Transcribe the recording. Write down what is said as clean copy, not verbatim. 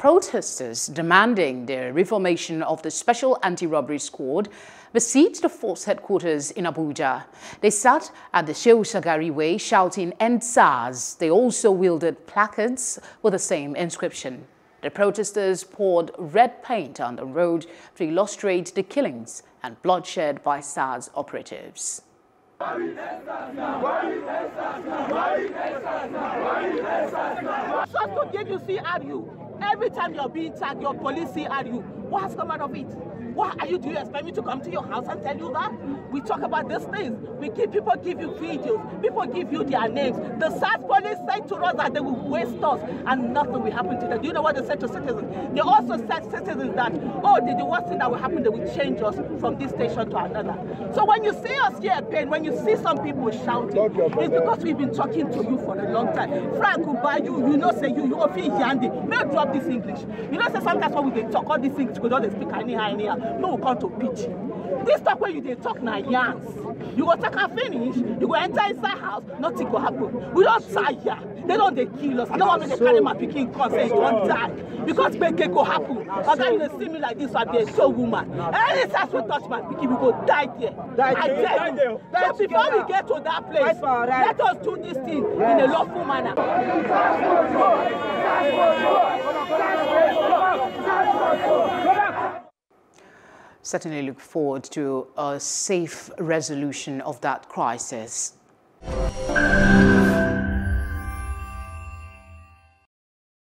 Protesters demanding the reformation of the Special Anti-Robbery Squad besieged the force headquarters in Abuja. They sat at the Shehu Shagari Way shouting "End SARS." They also wielded placards with the same inscription. The protesters poured red paint on the road to illustrate the killings and bloodshed by SARS operatives. Just to give you CRU. Every time you're being tagged, your police CRU. What has come out of it? What are you? Do you expect me to come to your house and tell you that? We talk about these things. We keep people give you videos. People give you their names. The SARS police said to us that they will waste us and nothing will happen to them. Do you know what they said to citizens? They also said to citizens that, oh, the worst thing that will happen, they will change us from this station to another. So when you see us here at pain, when you see some people shouting, it's because we've been talking to you for a long time. Frank will buy you, you know, say you often yandi. No, drop this English. You know, say sometimes when they talk all these things, we don't speak anyhow. No, we come to pitch. This talk where you they talk now, yarns. You go talk and finish, you go enter inside house, nothing go happen. We don't die here. They don't they kill us. I don't want me to carry my picking cause they don't die. Because make it go happen. But then you see me like this, I'll be a soul woman. Any time we touch my picking, we go die there. I tell you. So before we get to that place, let us do this thing in a lawful manner. Certainly look forward to a safe resolution of that crisis.